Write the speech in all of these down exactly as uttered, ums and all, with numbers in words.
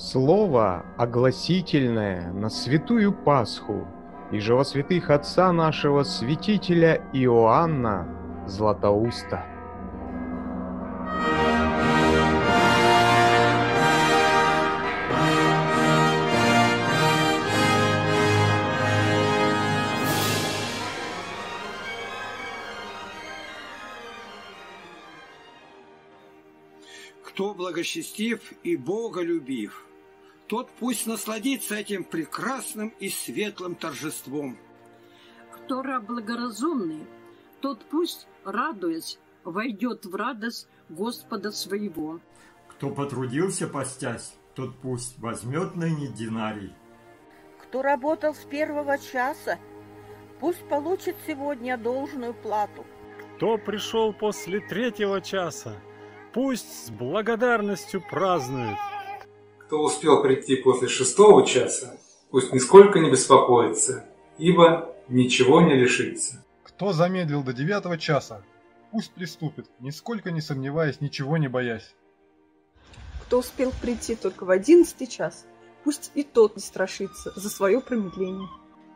Слово огласительное на святую Пасху и живосвятых отца нашего святителя Иоанна Златоуста. Кто благочестив и боголюбив, тот пусть насладится этим прекрасным и светлым торжеством. Кто раб благоразумный, тот пусть, радуясь, войдет в радость Господа своего. Кто потрудился постясь, тот пусть возьмет ныне динарий. Кто работал с первого часа, пусть получит сегодня должную плату. Кто пришел после третьего часа, пусть с благодарностью празднует. Кто успел прийти после шестого часа, пусть нисколько не беспокоится, ибо ничего не лишится. Кто замедлил до девятого часа, пусть приступит, нисколько не сомневаясь, ничего не боясь. Кто успел прийти только в одиннадцатый час, пусть и тот не страшится за свое промедление.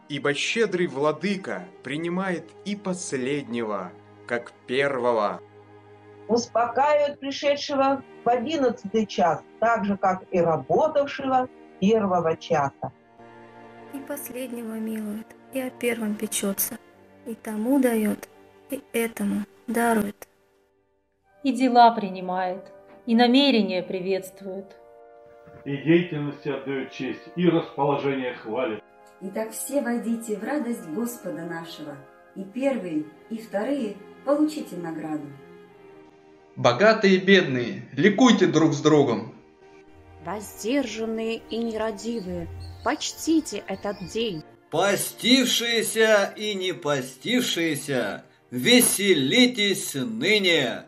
Ибо щедрый владыка принимает и последнего, как первого. Успокаивает пришедшего в одиннадцатый час, так же, как и работавшего первого часа. И последнего милует, и о первом печется, и тому дает, и этому дарует. И дела принимает, и намерения приветствует. И деятельности отдает честь, и расположение хвалит. Итак, все войдите в радость Господа нашего, и первые, и вторые получите награду. Богатые и бедные, ликуйте друг с другом. Воздержанные и нерадивые, почтите этот день. Постившиеся и не постившиеся, веселитесь ныне.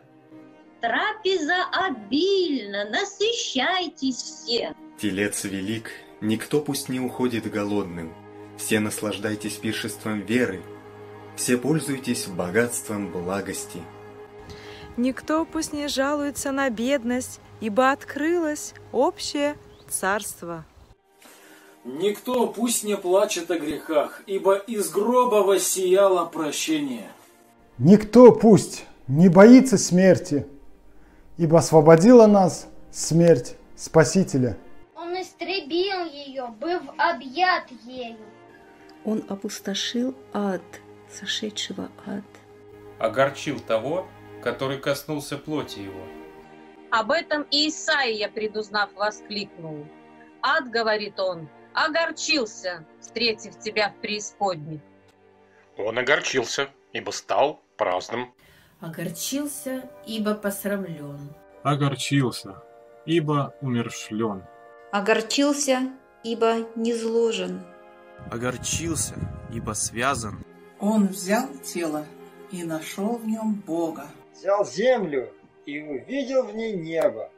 Трапеза обильна, насыщайтесь все. Телец велик, никто пусть не уходит голодным. Все наслаждайтесь пиршеством веры, все пользуйтесь богатством благости. Никто пусть не жалуется на бедность, ибо открылось общее царство. Никто пусть не плачет о грехах, ибо из гроба воссияло прощение. Никто пусть не боится смерти, ибо освободила нас смерть Спасителя. Он истребил ее, быв объят ею. Он опустошил ад, сошедшего ад. Огорчил того, который коснулся плоти его. Об этом и Исайя, предузнав, воскликнул: «Ад, — говорит он, — огорчился, встретив тебя в преисподней». Он огорчился, ибо стал праздным. Огорчился, ибо посрамлен. Огорчился, ибо умершлен. Огорчился, ибо низложен. Огорчился, ибо связан. Он взял тело и нашел в нем Бога. Взял землю и увидел в ней небо.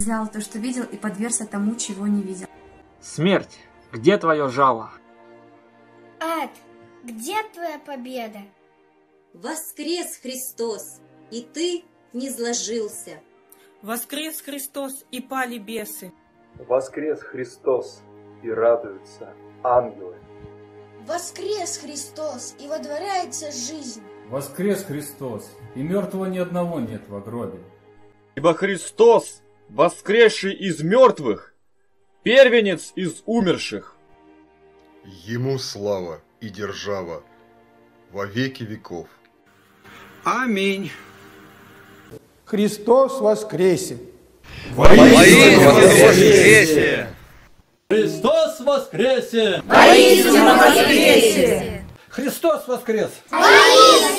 Взял то, что видел, и подвергся тому, чего не видел. Смерть, где твое жало? Ад, где твоя победа? Воскрес Христос, и ты низложился. Воскрес Христос, и пали бесы. Воскрес Христос, и радуются ангелы. Воскрес Христос, и водворяется жизнь. Воскрес Христос, и мертвого ни одного нет во гробе. Ибо Христос, воскресший из мертвых, первенец из умерших. Ему слава и держава во веки веков. Аминь. Христос воскресе! Воистину воскресе! Христос воскресе! Воистину воскресе! Христос воскрес! Аминь.